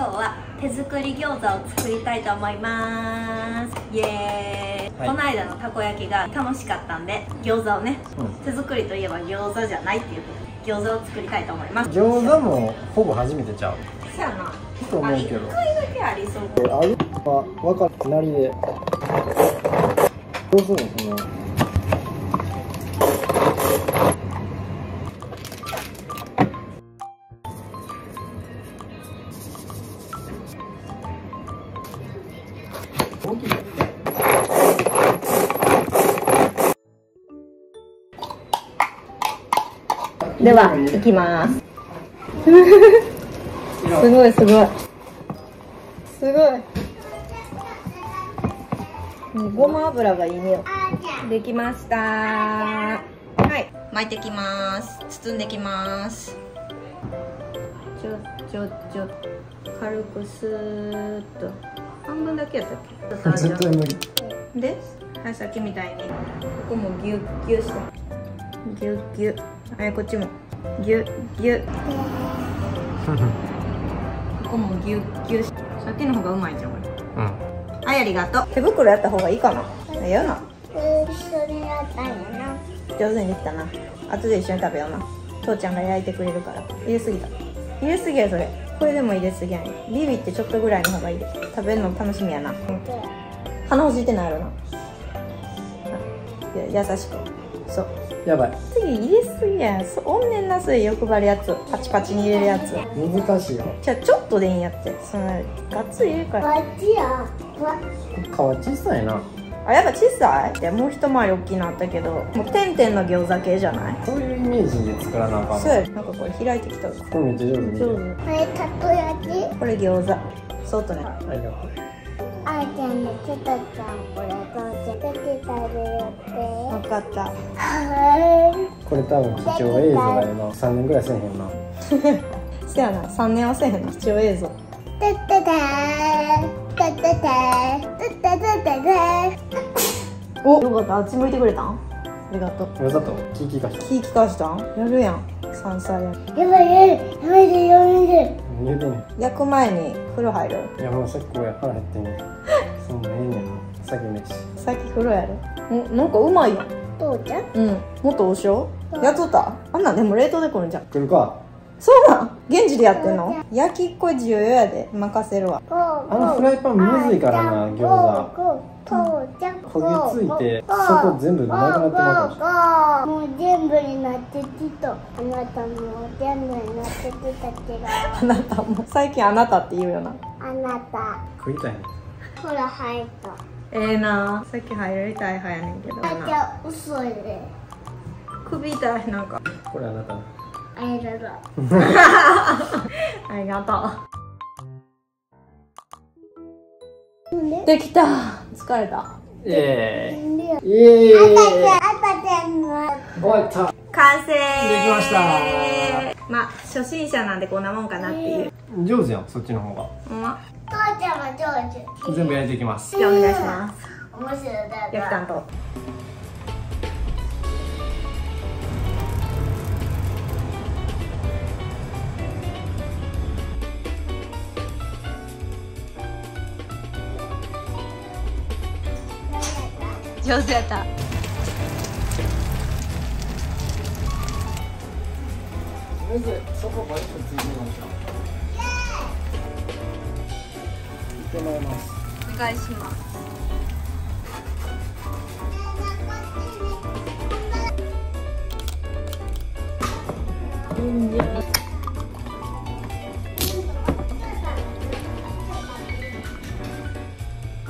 今日は手作り餃子を作りたいと思います。イエーイ、はい、この間のたこ焼きが楽しかったんで、餃子をね、手作りといえば餃子じゃないっていうことで餃子を作りたいと思います。餃子もほぼ初めてちゃう。そうやな、と思うけど1回だけありそう。あれは分かる、なりでどうするんですかね。では、いきます。すごいすごい。すごい。ごま油がいい匂い。できました。はい、巻いてきます。包んできます。ちょっ。軽くスーッと。半分だけやったっけ。絶対無理。で、はい、さっきみたいに。ここもギュッギュッして。ギュッギュッ。はい、こっちもギュッギュッここもギュッギュッ、さっきの方がうまいじゃんこれ。うん、はい、ありがとう。手袋やった方がいいかな。嫌な上手にできたな。後で一緒に食べような。父ちゃんが焼いてくれるから。入れすぎた、入れすぎやそれ。これでも入れすぎやね。ビビってちょっとぐらいの方がいい。食べるの楽しみやな。鼻ほじってないやろな。優しく。そう、やばい。次入れすぎやん。おんねんな、そういう欲張るやつ。パチパチに入れるやつ。難しいよ。じゃあちょっとでいいんやって。そのガッツリ入れるから。皮小さいな。あ、やっぱ小さい。でもう一回り大きいのあったけど、もう点々の餃子系じゃない。そういうイメージで作らなあかん。そう。なんかこれ開いてきた。これめっちゃ上手に。上手。これたこ焼き。これ餃子。そうとね。ありがとう。あーちゃんのちょっとちゃん、これどうせかけてあげようって。分かった。これ多分貴重映像だよな。3年ぐらいせえへんな。せやな、3年はせえへんな。貴重映像。たったたーたったたーたったたったたー。お、よかった。あっち向いてくれたん。ありがとう。よかった。気利かした。気利かしたん。やるやん、3歳やん。やばいやばいやばいやばい。焼く前に風呂入る。いや、もうさっきこうや腹減ってんねん。そんなええねんな。先飯。先風呂やろ。なんかうまいやん。どうじゃん。うん。元お塩やっとった。あんなんでも冷凍で来るんじゃん。来るか。そうなん。現地でやってんの。焼きっこ重要やで、任せるわ。あのフライパンむずいからな、餃子。焦げついて、そこ全部なくなってます。もう全部になってきた。あなたも全部になってきたけど。あなたも最近あなたって言うよな。あなた。食いたい。ほら入った。ええな。さっき入りたい派やねんけど。あ、じゃ遅いで。首痛いなんか。これあなた。ありがとう。ありがとう。できた。疲れた。完成。できました。まあ初心者なんでこんなもんかなっていう。上手やん、そっちの方が。父ちゃんは上手。全部焼いていきます。じゃあお願いします。面白い焼き担当。上手やった。お願いします。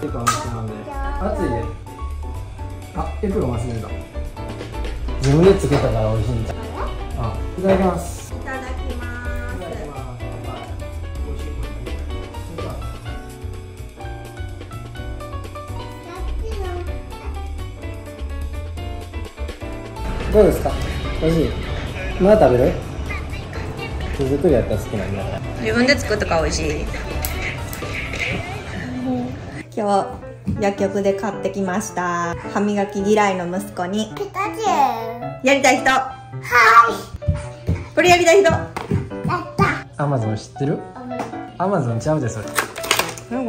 てかなんで熱いね。あ、エプロン忘れた。自分でつけたから美味しいんだ。あ、いただきます。いただきます。いただきます。どうですか。美味しい。まだ食べる？手作りやったら好きなんだ。自分で作ったから美味しい。今日。薬局で買ってきました。歯磨き嫌いの息子にピカチュウやりたい人。はい、これやりたい人。やった。アマゾン知ってる？アマゾンちゃうでそれ。こ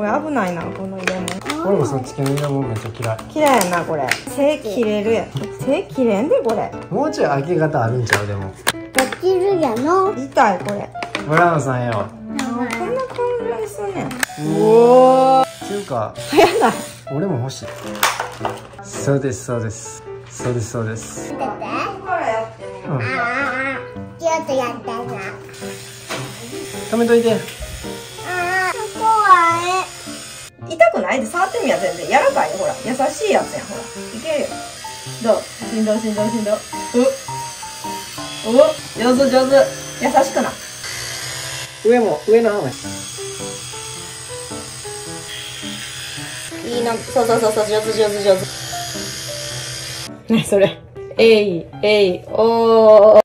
れ危ないな、この色も。これもそっち系の色もめっちゃ嫌い。嫌いやなこれ。背切れるやん。背切れんでこれ。もうちょい開け方あるんちゃうでも。できるやの。痛いこれ。ブラウンさんよ。こんな混乱すんねん。おお。っていうか。やだ。俺も欲しい。そうですそうです。そうですそうです。見てて。ほらやってみよう。ああ。やっとやったな。止めといて。痛くないで触ってみや、全然柔らかいよ、ほら優しいやつやん、ほらいけるよ。どう、振動振動振動、うお、上手上手、優しくな。上も上の方がいいな。そうそうそうそう、上手上手上手。何それ、えいえいおー。